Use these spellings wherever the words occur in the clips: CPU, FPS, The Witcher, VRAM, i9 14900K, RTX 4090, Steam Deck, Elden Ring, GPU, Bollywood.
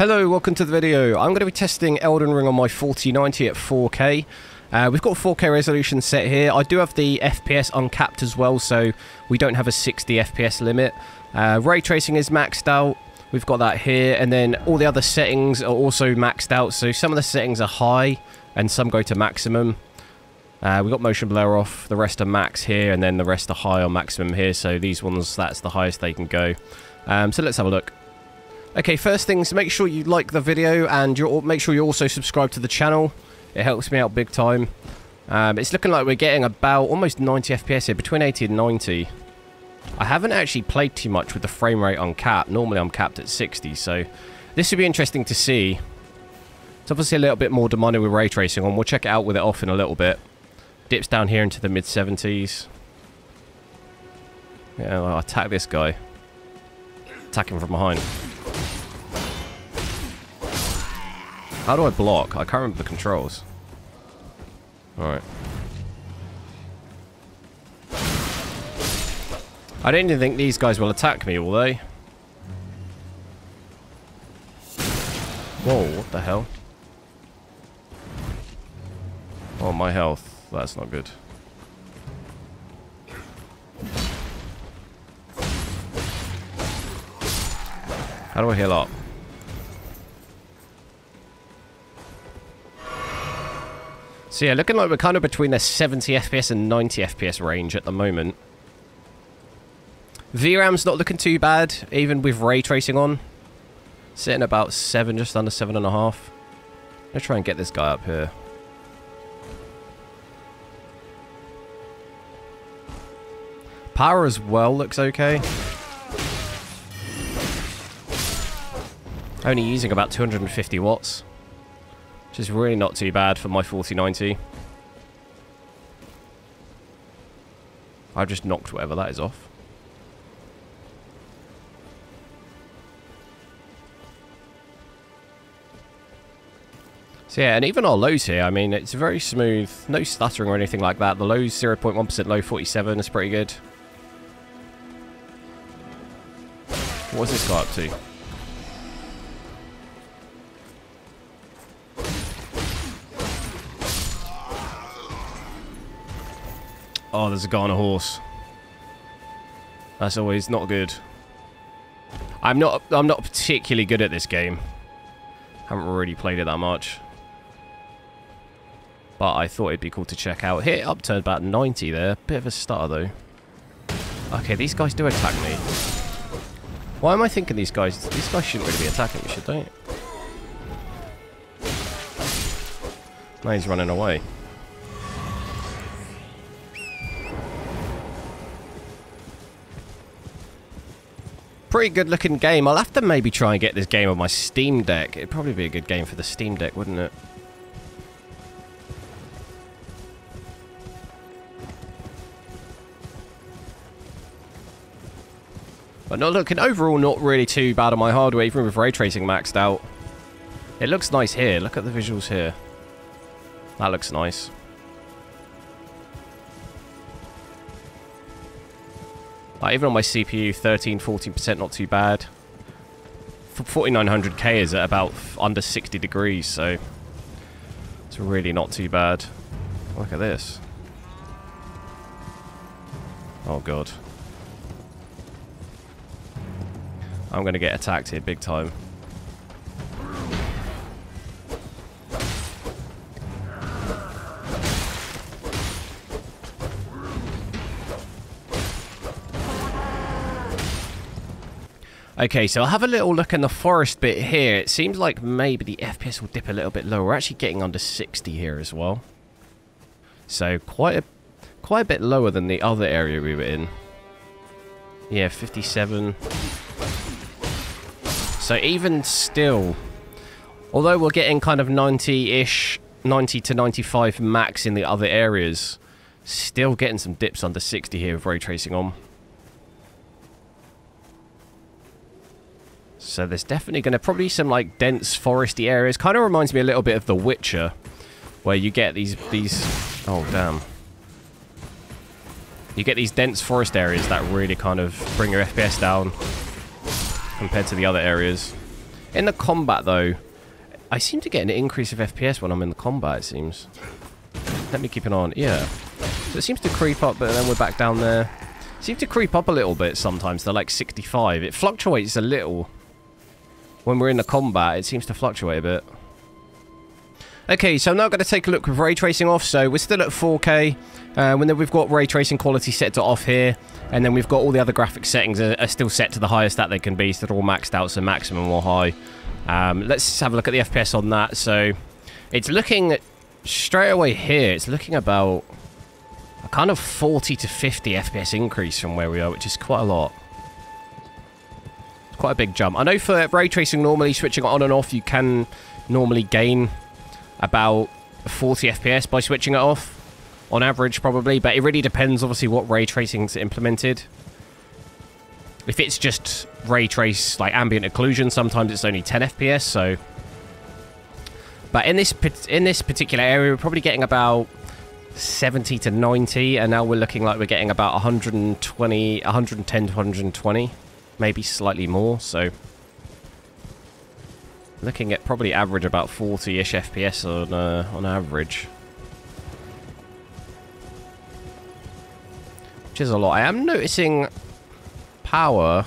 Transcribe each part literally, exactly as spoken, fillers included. Hello, welcome to the video. I'm going to be testing Elden Ring on my forty ninety at four K. Uh, we've got four K resolution set here. I do have the F P S uncapped as well, so we don't have a sixty F P S limit. Uh, ray tracing is maxed out. We've got that here, and then all the other settings are also maxed out. So some of the settings are high, and some go to maximum. Uh, we've got motion blur off, the rest are max here, and then the rest are high on maximum here. So these ones, that's the highest they can go. Um, so let's have a look. Okay, first things, make sure you like the video, and you're, make sure you also subscribe to the channel. It helps me out big time. Um, it's looking like we're getting about almost ninety F P S here, between eighty and ninety. I haven't actually played too much with the frame rate uncapped. Normally I'm capped at sixty, so this would be interesting to see. It's obviously a little bit more demanding with ray tracing on. We'll check it out with it off in a little bit. Dips down here into the mid seventies. Yeah, I'll attack this guy. Attack him from behind. How do I block? I can't remember the controls. Alright. I don't even think these guys will attack me, will they? Whoa, what the hell? Oh, my health. That's not good. How do I heal up? So yeah, looking like we're kind of between the seventy F P S and ninety F P S range at the moment. V RAM's not looking too bad, even with ray tracing on. Sitting about seven, just under seven and a half. I'm gonna try and get this guy up here. Power as well looks okay. Only using about two hundred fifty watts. Which is really not too bad for my forty ninety. I've just knocked whatever that is off. So yeah, and even our lows here, I mean, it's very smooth. No stuttering or anything like that. The lows, zero point one percent low, forty-seven is pretty good. What's this guy up to? Oh, there's a guy on a horse. That's always not good. I'm not I'm not particularly good at this game. Haven't really played it that much. But I thought it'd be cool to check out. Hit up to about ninety there. Bit of a stutter though. Okay, these guys do attack me. Why am I thinking these guys these guys shouldn't really be attacking me, should they? Now he's running away. Pretty good looking game. I'll have to maybe try and get this game on my Steam Deck. It'd probably be a good game for the Steam Deck, wouldn't it? But not looking overall not really too bad on my hardware, even with ray tracing maxed out. It looks nice here. Look at the visuals here. That looks nice. Like even on my C P U, thirteen, fourteen percent, not too bad. forty-nine hundred K is at about under sixty degrees, so it's really not too bad. Look at this. Oh, God. I'm going to get attacked here big time. Okay, so I'll have a little look in the forest bit here. It seems like maybe the F P S will dip a little bit lower. We're actually getting under sixty here as well. So quite a, quite a bit lower than the other area we were in. Yeah, fifty-seven. So even still, although we're getting kind of ninety-ish, ninety to ninety-five max in the other areas, still getting some dips under sixty here with ray tracing on. So there's definitely going to probably be some like dense foresty areas. Kind of reminds me a little bit of The Witcher, where you get these these. Oh damn! You get these dense forest areas that really kind of bring your F P S down compared to the other areas. In the combat, though, I seem to get an increase of F P S when I'm in the combat, it seems. Let me keep an eye on it. Yeah. So it seems to creep up, but then we're back down there. It seems to creep up a little bit sometimes. They're like sixty-five. It fluctuates a little. When we're in the combat, it seems to fluctuate a bit. Okay, so I'm now going to take a look with ray tracing off. So we're still at four K. Uh, when we've got ray tracing quality set to off here. And then we've got all the other graphics settings are, are still set to the highest that they can be. So they're all maxed out, so maximum or high. Um, let's have a look at the F P S on that. So it's looking straight away here. It's looking about a kind of forty to fifty F P S increase from where we are, which is quite a lot. It's quite a big jump. I know for ray tracing, normally switching on and off, you can normally gain about forty F P S by switching it off on average, probably, but it really depends obviously what ray tracing's implemented. If it's just ray trace like ambient occlusion, sometimes it's only ten F P S. So, but in this in this particular area, we're probably getting about seventy to ninety, and now we're looking like we're getting about one hundred twenty, one hundred ten to one hundred twenty, maybe slightly more. So looking at probably average about forty-ish F P S on uh, on average, which is a lot. I am noticing power.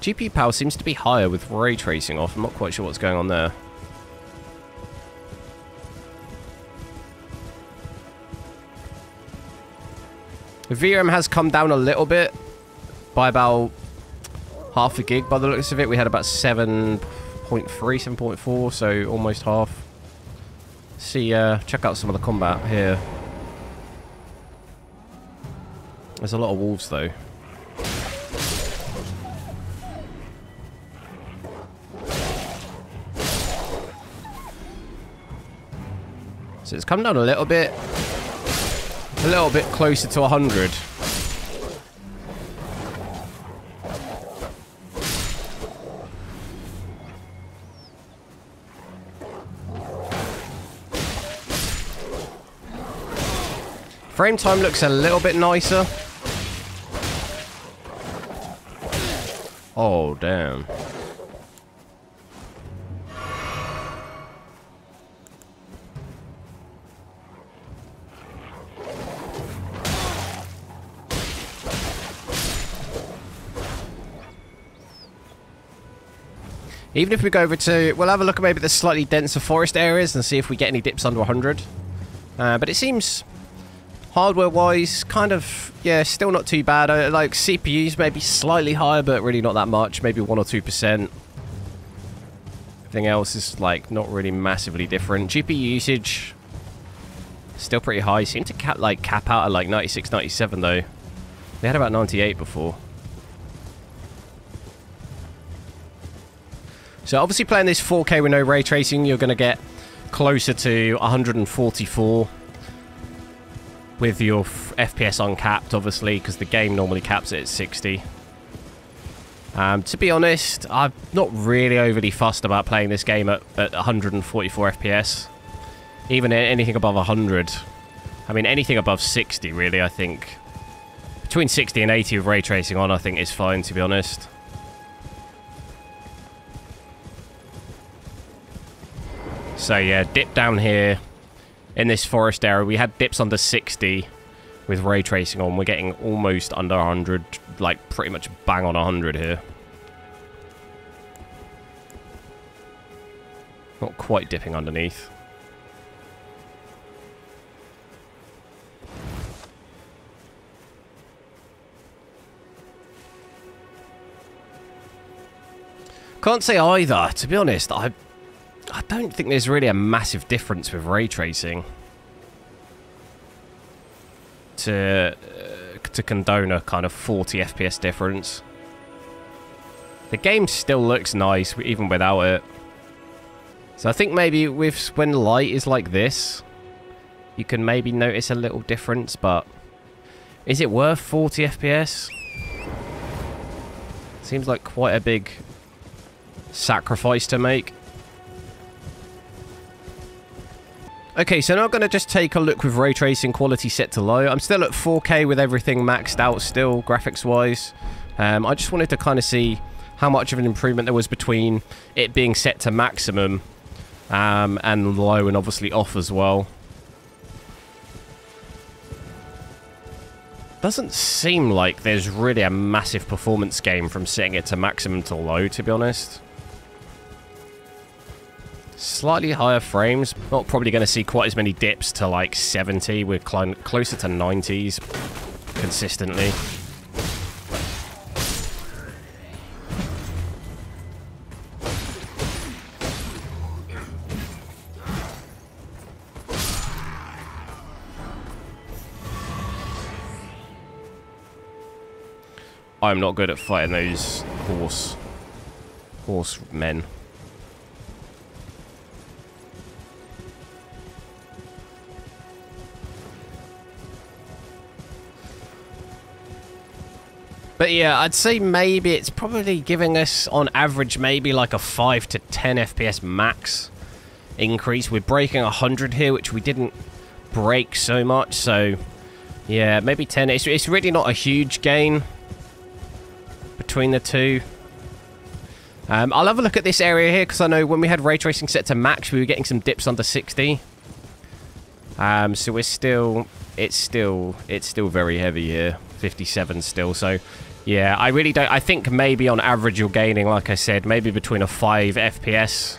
G P U power seems to be higher with ray tracing off. I'm not quite sure what's going on there. V RAM has come down a little bit by about half a gig by the looks of it. We had about seven point three, seven point four, so almost half. See, uh, check out some of the combat here. There's a lot of wolves, though. So it's come down a little bit. A little bit closer to one hundred. Frame time looks a little bit nicer. Oh, damn. Even if we go over to... we'll have a look at maybe the slightly denser forest areas and see if we get any dips under one hundred. Uh, but it seems... hardware-wise, kind of, yeah, still not too bad. Uh, like, C P Us maybe slightly higher, but really not that much. Maybe one or two percent. Everything else is, like, not really massively different. G P U usage, still pretty high. Seem to, cap, like, cap out at, like, ninety-six, ninety-seven, though. They had about ninety-eight before. So, obviously, playing this four K with no ray tracing, you're going to get closer to one hundred forty-four. With your F P S uncapped, obviously, because the game normally caps it at sixty. Um, to be honest, I'm not really overly fussed about playing this game at, at one hundred forty-four F P S. Even anything above one hundred. I mean, anything above sixty, really, I think. Between sixty and eighty with ray tracing on, I think is fine, to be honest. So, yeah, dip down here. In this forest area, we had dips under sixty with ray tracing on. We're getting almost under one hundred, like pretty much bang on one hundred here. Not quite dipping underneath. Can't say either, to be honest. I... I don't think there's really a massive difference with ray tracing to uh, to condone a kind of forty F P S difference. The game still looks nice even without it. So I think maybe with when light is like this, you can maybe notice a little difference. But is it worth forty F P S? Seems like quite a big sacrifice to make. Okay, so now I'm going to just take a look with ray tracing quality set to low. I'm still at four K with everything maxed out still, graphics-wise. Um, I just wanted to kind of see how much of an improvement there was between it being set to maximum um, and low, and obviously off as well. Doesn't seem like there's really a massive performance gain from setting it to maximum to low, to be honest. Slightly higher frames, not probably going to see quite as many dips to like seventy, we're closer to nineties consistently. I'm not good at fighting those horse horse men. But yeah, I'd say maybe it's probably giving us on average maybe like a five to ten F P S max increase. We're breaking one hundred here, which we didn't break so much, so yeah, maybe ten. It's, it's really not a huge gain between the two. Um, I'll have a look at this area here, because I know when we had ray tracing set to max, we were getting some dips under sixty. Um, so we're still, it's still, it's still very heavy here. fifty-seven still, so yeah, I really don't, I think maybe on average you're gaining, like I said, maybe between a five F P S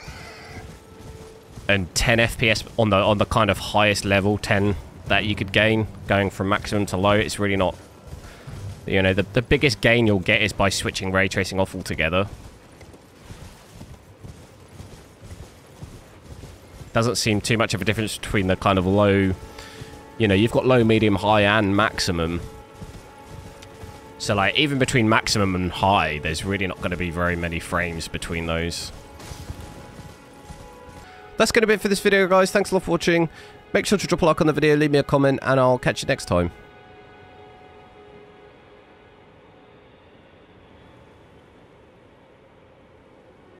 and ten F P S on the on the kind of highest level, ten that you could gain going from maximum to low. It's really not, you know, the, the biggest gain you'll get is by switching ray tracing off altogether. Doesn't seem too much of a difference between the kind of low, you know, you've got low, medium, high and maximum. So, like, even between maximum and high, there's really not going to be very many frames between those. That's going to be it for this video, guys. Thanks a lot for watching. Make sure to drop a like on the video, leave me a comment, and I'll catch you next time.